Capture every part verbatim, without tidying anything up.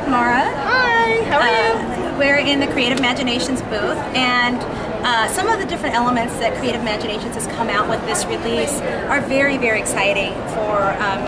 with Mara. Hi, how are uh, you? We're in the Creative Imaginations booth, and uh, some of the different elements that Creative Imaginations has come out with this release are very, very exciting for um,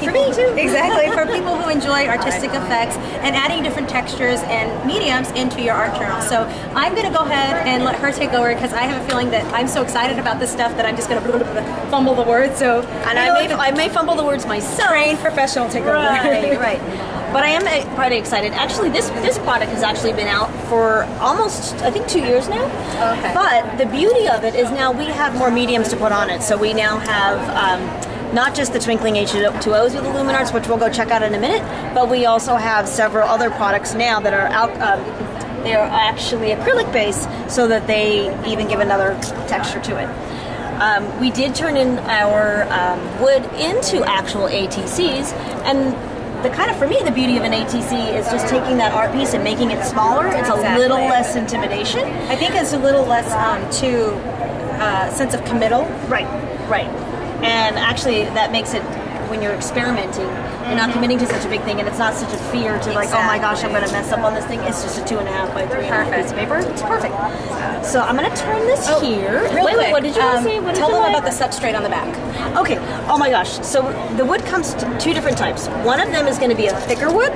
people. For me too. Exactly, for people who enjoy artistic effects and adding different textures and mediums into your art journal. So I'm going to go ahead and let her take over because I have a feeling that I'm so excited about this stuff that I'm just going to fumble the words. So and I, I, may, I may fumble the words myself. Trained professional take over. Right, right. But I am quite excited. Actually, this this product has actually been out for almost, I think, two years now. Okay. But the beauty of it is now we have more mediums to put on it. So we now have um, not just the Twinkling H two O's with Illuminarts, which we'll go check out in a minute, but we also have several other products now that are out. Um, they are actually acrylic-based, so that they even give another texture to it. Um, we did turn in our um, wood into actual A T Cs, and the kind of, for me, the beauty of an A T C is just taking that art piece and making it smaller. It's a exactly. little less intimidation. I think it's a little less, um, too, uh, sense of committal. Right, right. And actually, that makes it, when you're experimenting, mm-hmm. you're not committing to such a big thing, and it's not such a fear to exactly. like, oh my gosh, I'm going to mess up on this thing. It's just a two and a half by three and a half piece of paper. It's perfect. So I'm going to turn this oh, here. Real wait, quick. wait, what did you um, want to say? What tell them about the substrate on the back. Okay. Oh my gosh. So the wood comes in two different types. One of them is going to be a thicker wood.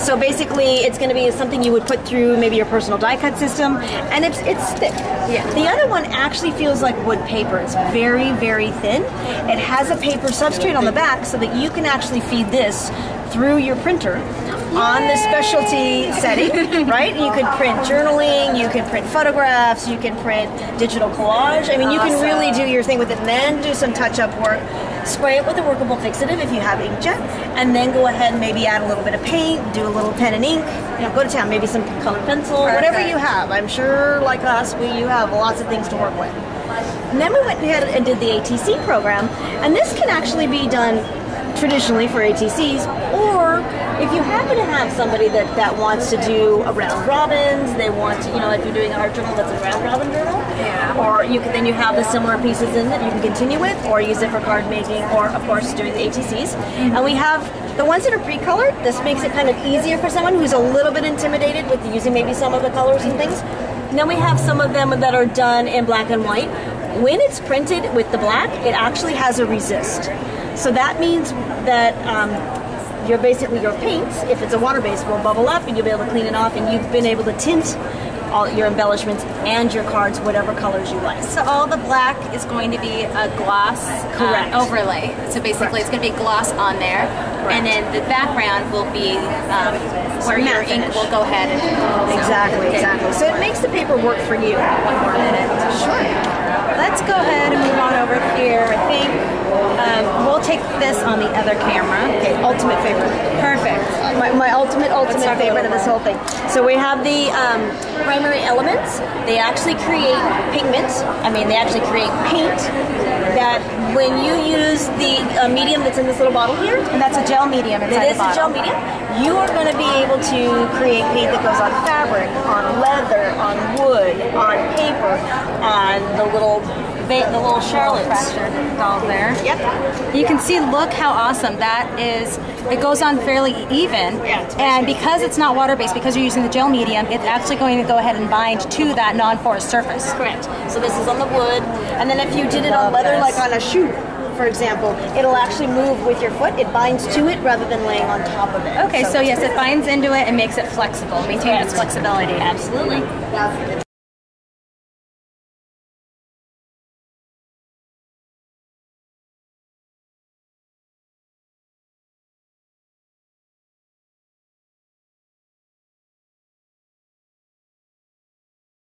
So basically, it's going to be something you would put through maybe your personal die cut system, and it's it's thick. Yeah. The other one actually feels like wood paper. It's very, very thin. It has a paper substrate on the back so that you can actually feed this through your printer. Yay! On the specialty setting, right? You could print journaling, you could print photographs, you can print digital collage. I mean, you awesome. Can really do your thing with it, and then do some touch-up work. Spray it with a workable fixative if you have inkjet, and then go ahead and maybe add a little bit of paint, do a little pen and ink, you know, go to town, maybe some colored pencil, Perfect. Whatever you have. I'm sure, like us, we you have lots of things to work with. And then we went ahead and did the A T C program, and this can actually be done traditionally for A T Cs, or if you happen to have somebody that, that wants to do a round robins, they want to, you know, if you're doing an art journal that's a round robin journal, yeah. or you can, then you have the similar pieces in that you can continue with, or use it for card making, or of course doing the A T Cs. Mm-hmm. And we have the ones that are pre-colored. This makes it kind of easier for someone who's a little bit intimidated with using maybe some of the colors and things. And then we have some of them that are done in black and white. When it's printed with the black, it actually has a resist. So that means that um, you're basically, your paints, if it's a water base, will bubble up and you'll be able to clean it off, and you've been able to tint all your embellishments and your cards, whatever colors you like. So all the black is going to be a gloss Correct. Uh, overlay. So basically Correct. It's going to be gloss on there, Correct. And then the background will be um, where your ink will go ahead and... Exactly, so, exactly. So it makes the paper work for you. One more minute. Sure. Let's go ahead and move on over here. I think... Um, we'll take this on the other camera. Okay, ultimate favorite. Perfect. My, my ultimate, ultimate favorite of this whole thing. So we have the um, primary elements. They actually create pigments. I mean, they actually create paint that when you use the uh, medium that's in this little bottle here. And that's a gel medium inside the bottle. It is a gel medium. You are going to be able to create paint that goes on fabric, on leather, on wood, on paper, on the little... the little Charlotte's doll there. Yep. You can see, look how awesome that is. It goes on fairly even, and because it's not water-based, because you're using the gel medium, it's actually going to go ahead and bind to that non-porous surface. Correct. So this is on the wood, and then if you did it on leather, like on a shoe, for example, it'll actually move with your foot. It binds to it rather than laying on top of it. Okay, so, so yes, it binds into it and makes it flexible, maintains its flexibility. Absolutely.